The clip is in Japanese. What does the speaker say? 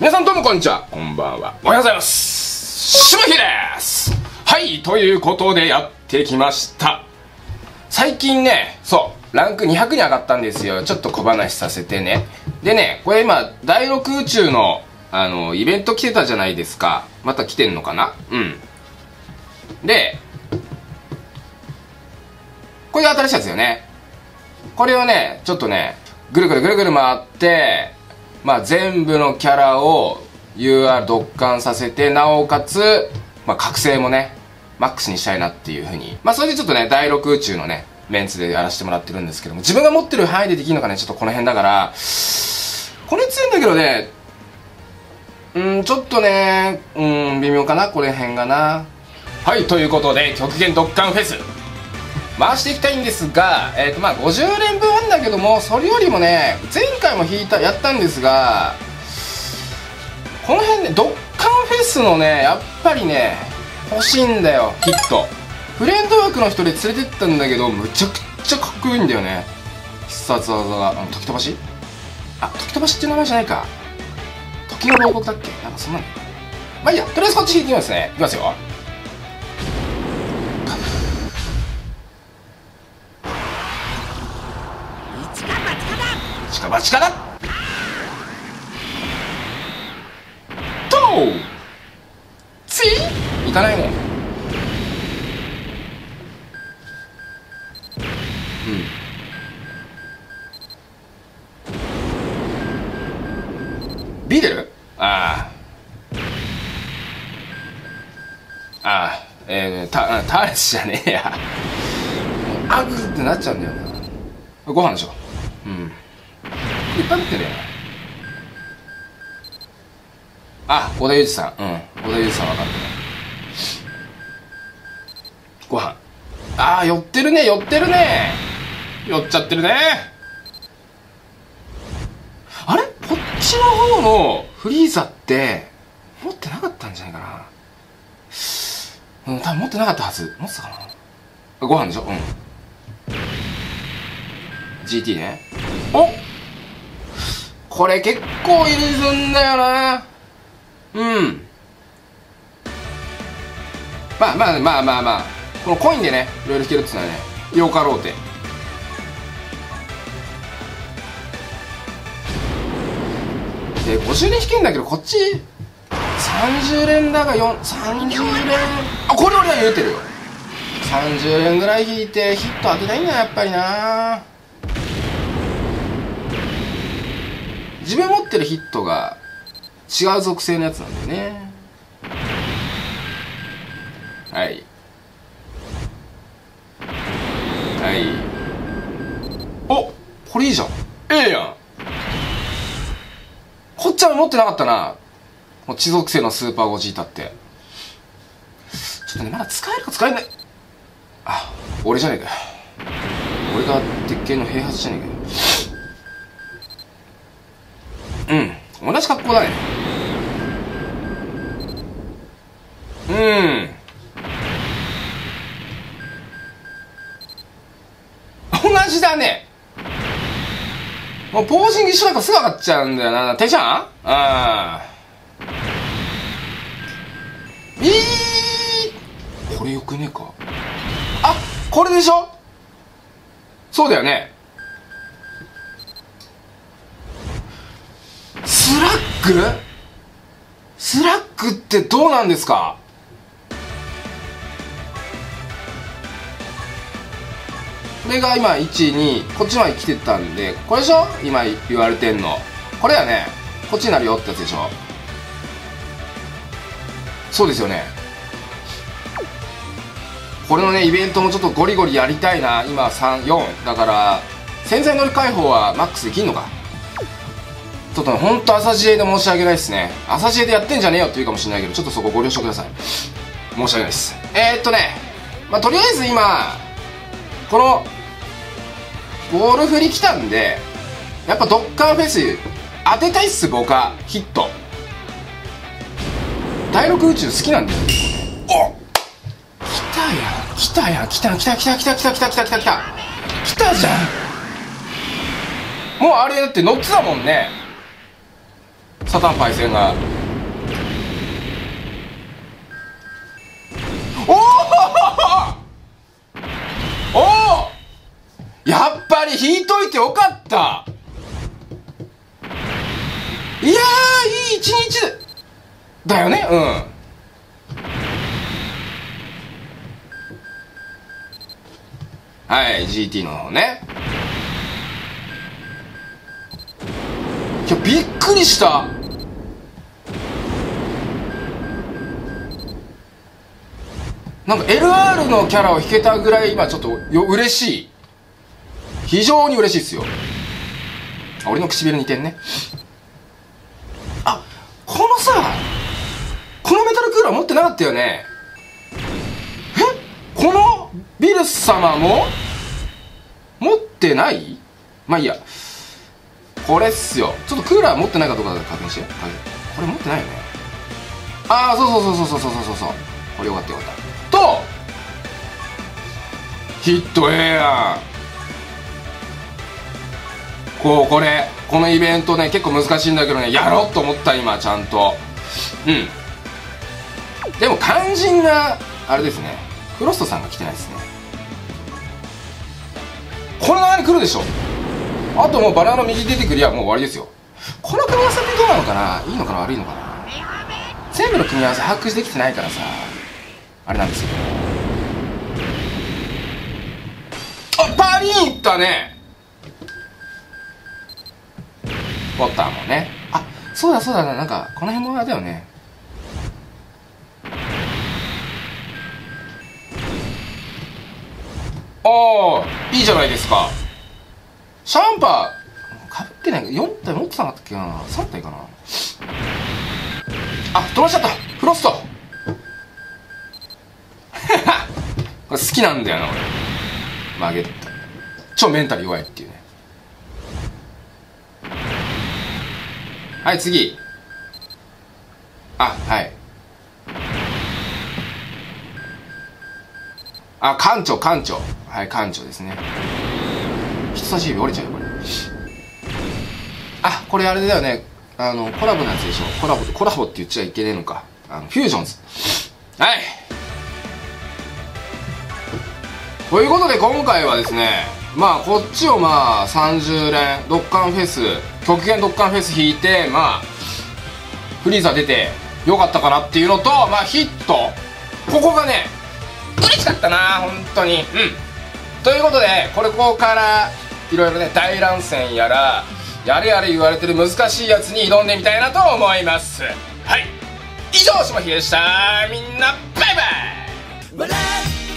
皆さんどうもこんにちは、こんばんは、おはようございます。しぶひです。はい、ということでやってきました。最近ね、そうランク200に上がったんですよ。ちょっと小話させてね。でね、これ今第6宇宙のイベント来てたじゃないですか。また来てんのかな。うんで、これが新しいやつよね。これをねちょっとねぐるぐるぐるぐる回って全部のキャラを UR 読貫させて、なおかつ、覚醒もねマックスにしたいなっていうふうに、それでちょっとね第6宇宙のねメンツでやらせてもらってるんですけども、自分が持ってる範囲でできるのかね、ちょっとこの辺だから、これ強いんだけどね、ちょっとね微妙かな、これ辺がな。はい、ということで極限読貫フェス回していきたいんですが、50連分あるんだけども、それよりもね前回もやったんですが、この辺ねドッカンフェスのねやっぱりね欲しいんだよヒット。フレンドワークの人で連れてったんだけど、むちゃくちゃかっこいいんだよね、必殺技が。時飛ばし、時飛ばしっていう名前じゃないか、時の牢獄だっけ、なんかそんなの。まあいいや、とりあえずこっち引いてみますね。いきますよ。近場近だとついいかないね。ビーデル。ターレスじゃねえやアグってなっちゃうんだよな。ご飯でしょ。いっぱい打ってるよね。小田裕二さん。小田裕二さん分かるね。ご飯。寄ってるね、寄ってるね。寄っちゃってるね。あれ、こっちの方のフリーザって持ってなかったんじゃないかな。多分持ってなかったはず。持ってたかな。ご飯でしょ。GT ね。これ結構いるんだよな。まあこのコインでねいろいろ引けるっていうのはねよかろうて。で50連引けんだけど、こっち30連だが430連、これ俺は言うてるよ。30連ぐらい引いてヒット当てないんだ、やっぱりな。自分持ってるヒットが違う属性のやつなんだよね。はいはい、これいいじゃん。ええやん。こっちは持ってなかったな、もう地属性のスーパーゴジータって。ちょっとねまだ使えるか使えない、俺じゃねえかよ、俺が鉄拳の併発じゃねえかよ。同じ格好だね。同じだね。もうポージング一緒なんかすぐ上がっちゃうんだよな。手じゃん。これよくねえか。これでしょ。そうだよね。スラックってどうなんですか。これが今12、こっちまで来てたんで、これでしょ今言われてんの。これやね、こっちになるよってやつでしょ。そうですよね。これのねイベントもちょっとゴリゴリやりたいな。今34だから、潜在能力解放はマックスできんのか。ちょっと本当朝知恵で申し訳ないですね。朝知恵でやってんじゃねえよって言うかもしれないけど、ちょっとそこご了承ください。申し訳ないです。とりあえず今このゴール振り来たんで、やっぱドッカンフェス当てたいっす僕は。ヒット第6宇宙好きなんだよ。来たじゃん。もうあれだってノッツだもんね。サタンパイセンがおおお、やっぱり引いといてよかった。いやー、いい一日だよね。うん、はい、GT の方ね。いや、びっくりした。なんか LR のキャラを引けたぐらい今ちょっと嬉しい、非常に嬉しいですよ。あ、俺の唇似てんね。あ、このさ、このメタルクーラー持ってなかったよね。え、このビルス様も持ってない？まあいいや。これっすよ。ちょっとクーラー持ってないかどうか確認して。これ持ってないよね。ああ、そうそうそうそうそうそうそう。これよかったよかった。とヒットええやん。このイベントね、結構難しいんだけどね、やろうと思った今、ちゃんと。うん。でも肝心な、あれですね。フロストさんが来てないですね。この中に来るでしょ。あともうバラの右出てくりゃもう終わりですよ。この組み合わせってどうなのかな、いいのかな悪いのかな、全部の組み合わせ把握できてないからさ、あれなんですけど。あ、パリーン行ったね、ウォッターもね。あ、そうだそうだ、なんかこの辺もあれだよね。ああ、いいじゃないですか。シャンパーかぶってない。4体持ってなかったっけな、3体かな。あ、飛ばしちゃった、フロストこれ好きなんだよな俺、曲げた超メンタル弱いっていうね。はい、次。あ、はい、あ、艦長、艦長。はい、艦長ですね。人差し指折れちゃうよ、これ。あ、これあれだよね。コラボのやつでしょ。コラボって言っちゃいけねえのか。フュージョンズ。はい。ということで、今回はですね、まあ、こっちをまあ、30連、ドッカンフェス、極限ドッカンフェス引いて、まあ、フリーザ出て、よかったかなっていうのと、まあ、ヒット。ここがね、嬉しかったな本当に。うん、ということで、ここからいろいろね、大乱戦やらやれやれ言われてる難しいやつに挑んでみたいなと思います。はい、以上しもひでした。みんなバイバイ。